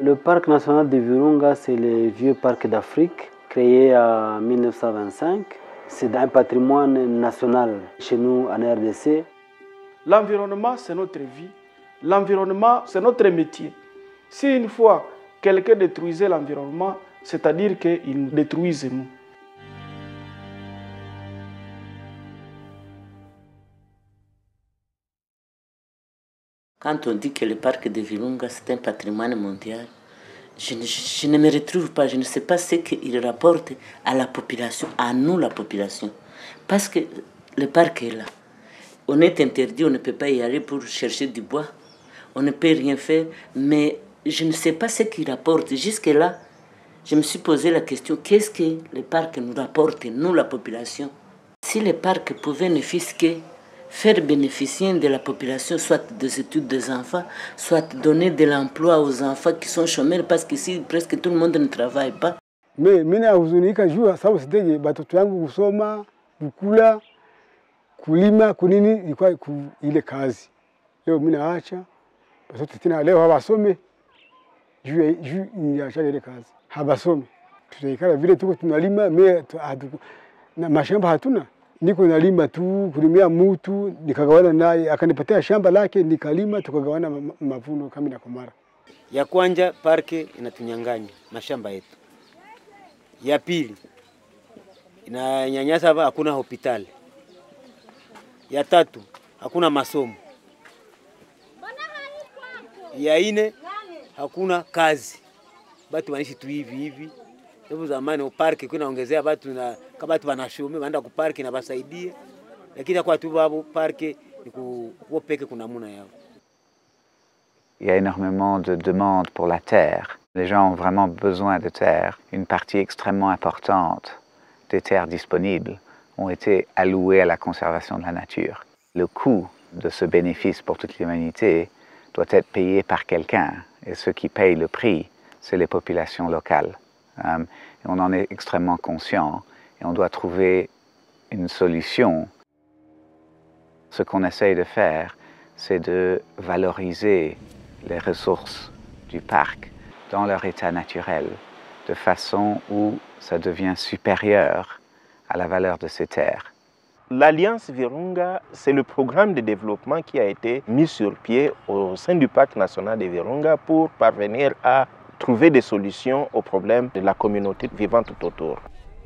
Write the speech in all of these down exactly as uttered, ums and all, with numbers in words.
Le parc national de Virunga, c'est le vieux parc d'Afrique, créé en mille neuf cent vingt-cinq. C'est un patrimoine national chez nous en R D C. L'environnement, c'est notre vie. L'environnement, c'est notre métier. Si une fois quelqu'un détruisait l'environnement, c'est-à-dire qu'il détruisait nous. Quand on dit que le parc de Virunga, c'est un patrimoine mondial, je ne, je ne me retrouve pas, je ne sais pas ce qu'il rapporte à la population, à nous la population. Parce que le parc est là. On est interdit, on ne peut pas y aller pour chercher du bois, on ne peut rien faire, mais je ne sais pas ce qu'il rapporte. Jusque-là, je me suis posé la question, qu'est-ce que le parc nous rapporte, nous la population? Si le parc pouvait ne fût-ce que faire bénéficier de la population, soit des études des enfants, soit donner de l'emploi aux enfants qui sont chômeurs, parce qu'ici, presque tout le monde ne travaille pas. Mais je niko nalima tu kulimia mutu nikagawana naye akanipatia shamba lake nikalima tukagawana mavuno kama na komara. Ya kwanza parki inatunyang'anya mashamba yetu. Ya pili inanyanyasa, hakuna hospitali. Ya tatu hakuna masomo. Ya ine hakuna kazi. Watu wanaishi tu hivi hivi. Hebu zamani parki kunaongezea watu na kama watu wanashome waenda ku parki na basaidia, lakini kwa tu babo parki ni ku peke kuna muna yao. Il y a énormément de demandes pour la terre. Les gens ont vraiment besoin de terre. Une partie extrêmement importante des terres disponibles ont été allouées à la conservation de la nature. Le coût de ce bénéfice pour toute l'humanité doit être payé par quelqu'un, et ceux qui payent le prix, c'est les populations locales. Um, et on en est extrêmement conscient et on doit trouver une solution. Ce qu'on essaye de faire, c'est de valoriser les ressources du parc dans leur état naturel, de façon où ça devient supérieur à la valeur de ces terres. L'Alliance Virunga, c'est le programme de développement qui a été mis sur pied au sein du parc national de Virunga pour parvenir à trouver des solutions aux problèmes de la communauté vivant tout autour.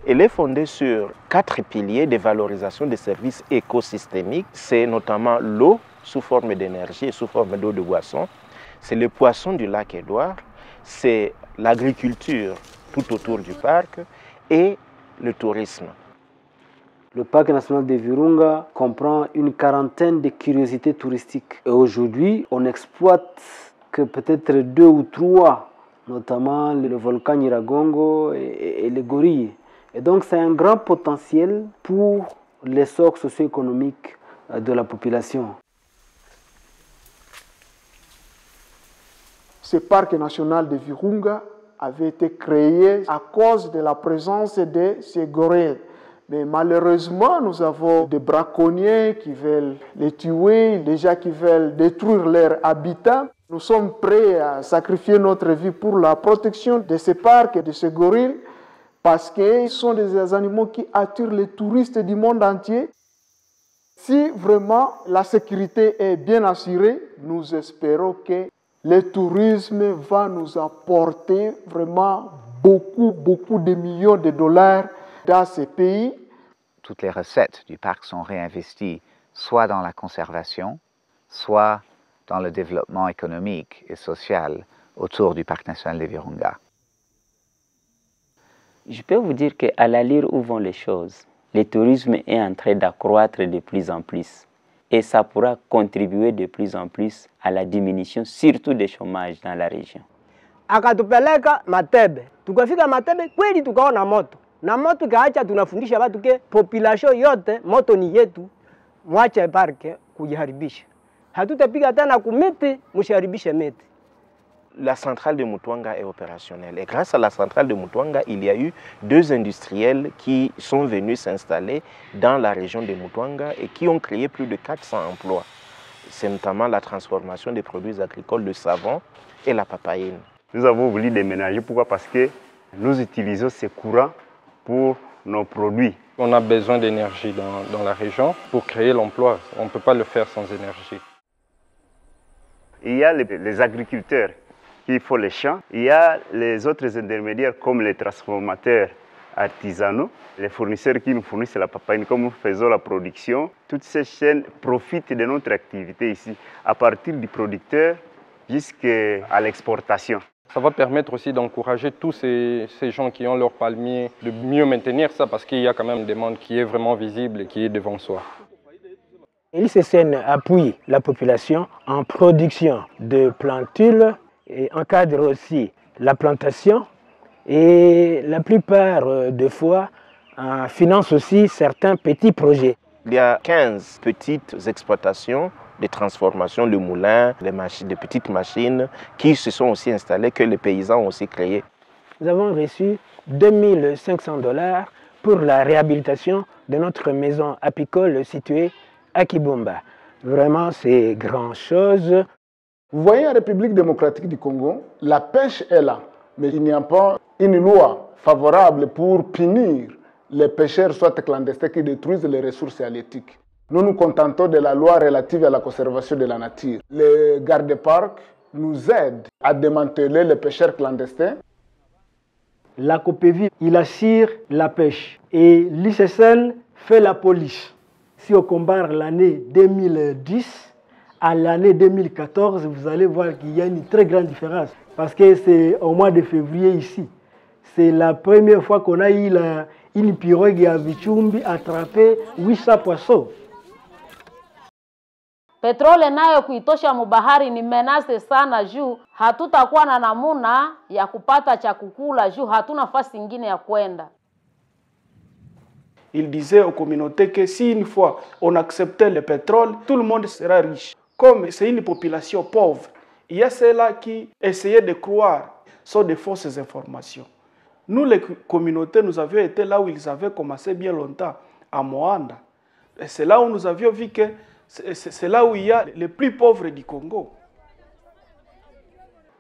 Elle est fondée sur quatre piliers de valorisation des services écosystémiques. C'est notamment l'eau sous forme d'énergie et sous forme d'eau de boisson. C'est les poissons du lac Édouard. C'est l'agriculture tout autour du parc et le tourisme. Le parc national de Virunga comprend une quarantaine de curiosités touristiques. Et aujourd'hui, on exploite que peut-être deux ou trois, notamment le volcan Nyiragongo et les gorilles. Et donc c'est un grand potentiel pour l'essor socio-économique de la population. Ce parc national de Virunga avait été créé à cause de la présence de ces gorilles. Mais malheureusement, nous avons des braconniers qui veulent les tuer, déjà qui veulent détruire leur habitat. Nous sommes prêts à sacrifier notre vie pour la protection de ces parcs et de ces gorilles parce qu'ils sont des animaux qui attirent les touristes du monde entier. Si vraiment la sécurité est bien assurée, nous espérons que le tourisme va nous apporter vraiment beaucoup, beaucoup de millions de dollars dans ces pays. Toutes les recettes du parc sont réinvesties soit dans la conservation, soit dans le développement économique et social autour du parc national de Virunga. Je peux vous dire qu'à l'allure où vont les choses, le tourisme est en train d'accroître de plus en plus. Et ça pourra contribuer de plus en plus à la diminution, surtout du chômage dans la région. La centrale de Mutwanga est opérationnelle et grâce à la centrale de Mutwanga, il y a eu deux industriels qui sont venus s'installer dans la région de Mutwanga et qui ont créé plus de quatre cents emplois. C'est notamment la transformation des produits agricoles, le savon et la papayine. Nous avons voulu déménager. Pourquoi? Parce que nous utilisons ces courants pour nos produits. On a besoin d'énergie dans, dans la région pour créer l'emploi. On ne peut pas le faire sans énergie. Il y a les, les agriculteurs qui font les champs. Il y a les autres intermédiaires comme les transformateurs artisanaux, les fournisseurs qui nous fournissent la papayine, comme nous faisons la production. Toutes ces chaînes profitent de notre activité ici, à partir du producteur jusqu'à l'exportation. Ça va permettre aussi d'encourager tous ces, ces gens qui ont leur palmier de mieux maintenir ça, parce qu'il y a quand même une demande qui est vraiment visible et qui est devant soi. L'I C C N appuie la population en production de plantules et encadre aussi la plantation. Et la plupart des fois, on finance aussi certains petits projets. Il y a quinze petites exploitations de transformation, le moulin, les machines, des petites machines qui se sont aussi installées, que les paysans ont aussi créées. Nous avons reçu deux mille cinq cents dollars pour la réhabilitation de notre maison apicole située à Kibumba. Vraiment, c'est grand chose. Vous voyez, en République démocratique du Congo, la pêche est là, mais il n'y a pas une loi favorable pour punir les pêcheurs, soit clandestins, qui détruisent les ressources halieutiques. Nous nous contentons de la loi relative à la conservation de la nature. Les gardes-parcs nous aident à démanteler les pêcheurs clandestins. La Copéville, il assure la pêche et l'I C C N fait la police. Si on compare l'année deux mille dix à l'année deux mille quatorze, vous allez voir qu'il y a une très grande différence. Parce que c'est au mois de février ici. C'est la première fois qu'on a eu la, une pirogue à Vichumbi attrapée huit cents poissons. Petroli nayo kuitosha mubahari ni menase sana juu hatutakuwa na namuna ya kupata cha kukula juu hatuna nafasi nyingine ya kwenda. Il disait aux communautés que si une fois on acceptait le pétrole, tout le monde sera riche. Comme c'est une population pauvre, il y a ceux-là qui essayaient de croire sur de fausses informations. Nous, les communautés, nous avions été là où ils avaient commencé bien longtemps, à Moanda. Et c'est là où nous avions vu que c'est là où il y a les plus pauvres du Congo.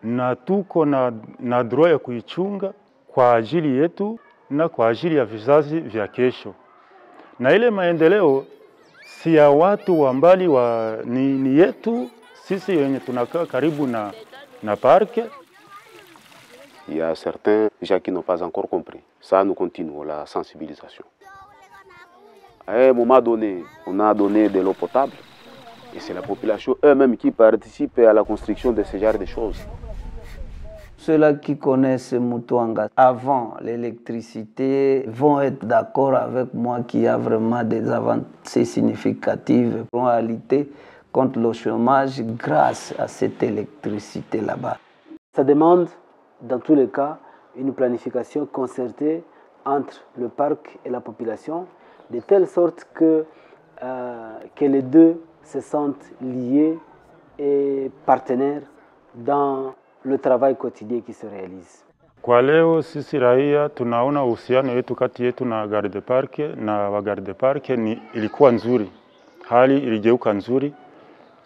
Na tuko na na droit ya kuichunga kwa ajili yetu na kwa ajili ya vizazi vya kesho. Na ile maendeleo si ya watu wa mbali wa ni, ni yetu sisi wenye tunakaa karibu na na parke. Il y a certains gens qui n'ont pas encore compris. Ça, nous continuons la sensibilisation. À un moment donné, on a donné de l'eau potable et c'est la population eux-mêmes qui participe à la construction de ce genre de choses. Ceux-là qui connaissent Mutanga avant l'électricité vont être d'accord avec moi qu'il y a vraiment des avancées significatives pour lutter contre le chômage grâce à cette électricité là-bas. Ça demande, dans tous les cas, une planification concertée entre le parc et la population, de telle sorte que, euh, que les deux se sentent liés et partenaires dans le travail quotidien qui se réalise. Kwa leo sisi raia tunaona uhusiano wetu kati yetu na garde park na wa garde park ni ilikuwa nzuri. Hali iligeuka nzuri.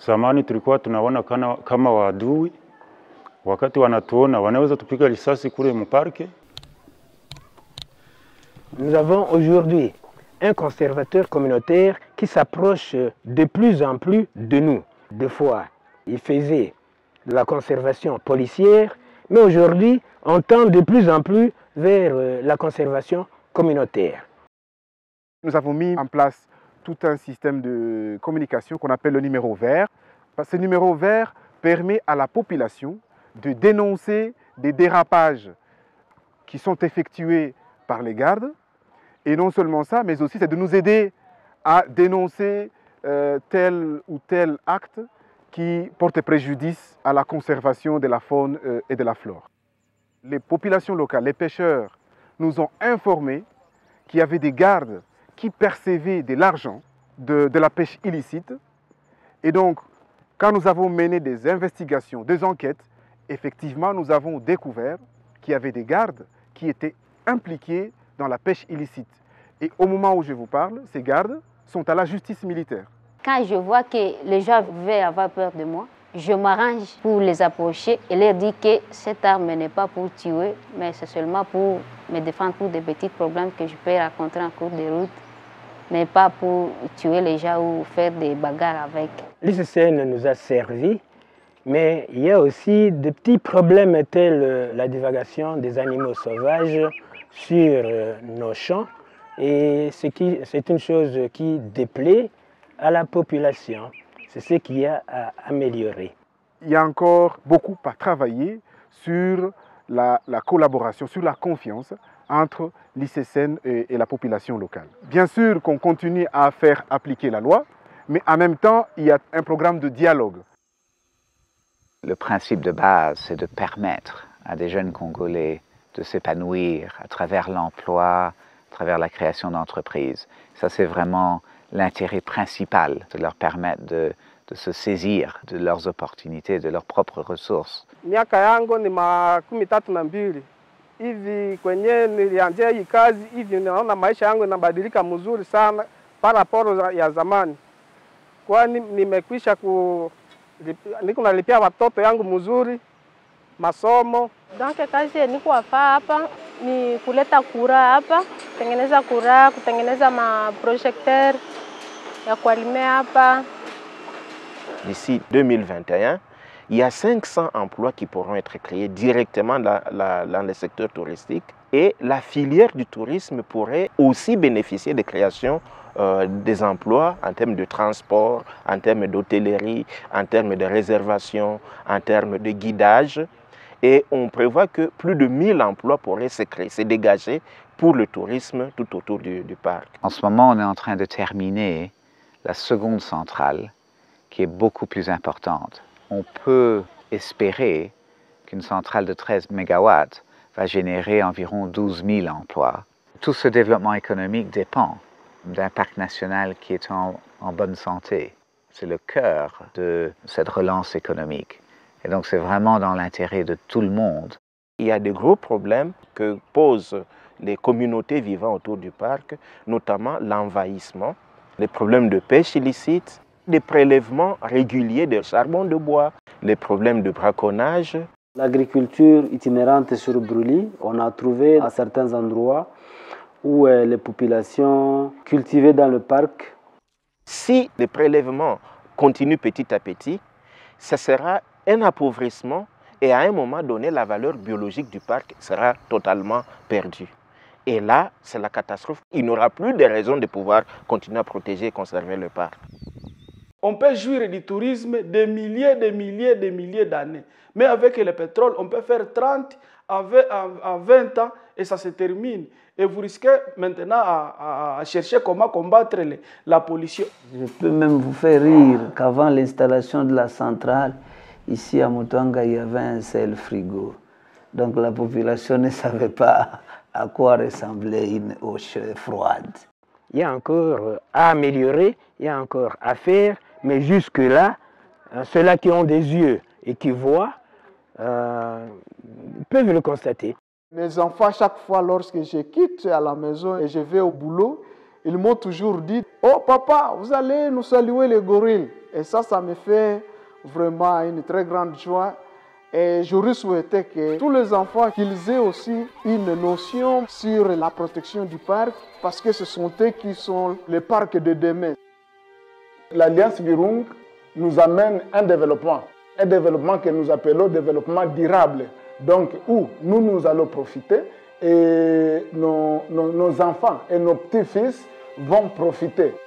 Zamani tulikuwa tunaona kana, kama waadui. Wakati wanatuona wanaweza tupiga risasi kule mparke. Nous avons aujourd'hui un conservateur communautaire qui s'approche de plus en plus de nous. Des fois, il faisait la conservation policière, mais aujourd'hui, on tend de plus en plus vers la conservation communautaire. Nous avons mis en place tout un système de communication qu'on appelle le numéro vert. Ce numéro vert permet à la population de dénoncer des dérapages qui sont effectués par les gardes. Et non seulement ça, mais aussi c'est de nous aider à dénoncer euh, tel ou tel acte qui porte préjudice à la conservation de la faune euh, et de la flore. Les populations locales, les pêcheurs, nous ont informés qu'il y avait des gardes qui percevaient de l'argent de, de la pêche illicite. Et donc, quand nous avons mené des investigations, des enquêtes, effectivement, nous avons découvert qu'il y avait des gardes qui étaient impliqués dans la pêche illicite. Et au moment où je vous parle, ces gardes sont à la justice militaire. Quand je vois que les gens veulent avoir peur de moi, je m'arrange pour les approcher et leur dire que cette arme n'est pas pour tuer, mais c'est seulement pour me défendre pour des petits problèmes que je peux rencontrer en cours de route, mais pas pour tuer les gens ou faire des bagarres avec. L'I C C N nous a servi, mais il y a aussi des petits problèmes tels la divagation des animaux sauvages sur nos champs, et c'est une chose qui déplaît à la population. C'est ce qu'il y a à améliorer. Il y a encore beaucoup à travailler sur la, la collaboration, sur la confiance entre l'I C C N et, et la population locale. Bien sûr qu'on continue à faire appliquer la loi, mais en même temps, il y a un programme de dialogue. Le principe de base, c'est de permettre à des jeunes Congolais de s'épanouir à travers l'emploi, à travers la création d'entreprises. Ça, c'est vraiment l'intérêt principal, de leur permettre de, de se saisir de leurs opportunités, de leurs propres ressources. Donc kazi nikuwafaa hapa ni kuleta kura hapa, kutengeneza kura, kutengeneza maprojecteur ya kualimia hapa. D'ici deux mille vingt et un, il y a cinq cents emplois qui pourront être créés directement dans le secteur touristique, et la filière du tourisme pourrait aussi bénéficier des créations euh, des emplois en termes de transport, en termes d'hôtellerie, en termes de réservation, en termes de guidage. Et on prévoit que plus de mille emplois pourraient se créer, se dégager pour le tourisme tout autour du, du parc. En ce moment, on est en train de terminer la seconde centrale, qui est beaucoup plus importante. On peut espérer qu'une centrale de treize mégawatts va générer environ douze mille emplois. Tout ce développement économique dépend d'un parc national qui est en, en bonne santé. C'est le cœur de cette relance économique. Et donc c'est vraiment dans l'intérêt de tout le monde. Il y a des gros problèmes que posent les communautés vivant autour du parc, notamment l'envahissement, les problèmes de pêche illicite, des prélèvements réguliers de charbon de bois, les problèmes de braconnage. L'agriculture itinérante sur brûlis, on a trouvé à certains endroits où les populations cultivaient dans le parc. Si les prélèvements continuent petit à petit, ça sera un appauvrissement, et à un moment donné, la valeur biologique du parc sera totalement perdue. Et là, c'est la catastrophe. Il n'aura plus de raison de pouvoir continuer à protéger et conserver le parc. On peut jouir du tourisme des milliers, des milliers, des milliers d'années. Mais avec le pétrole, on peut faire trente à vingt ans et ça se termine. Et vous risquez maintenant à, à chercher comment combattre les, la pollution. Je peux même vous faire rire qu'avant l'installation de la centrale, ici à Mutanga, il y avait un seul frigo. Donc la population ne savait pas à quoi ressemblait une eau froide. Il y a encore à améliorer, il y a encore à faire, mais jusque-là, ceux-là qui ont des yeux et qui voient euh, peuvent le constater. Mes enfants, chaque fois lorsque je quitte à la maison et je vais au boulot, ils m'ont toujours dit « Oh papa, vous allez nous saluer les gorilles !» Et ça, ça me fait vraiment une très grande joie, et j'aurais souhaité que tous les enfants qu'ils aient aussi une notion sur la protection du parc, parce que ce sont eux qui sont les parcs de demain. L'Alliance Virunga nous amène un développement, un développement que nous appelons développement durable, donc où nous nous allons profiter et nos, nos, nos enfants et nos petits-fils vont profiter.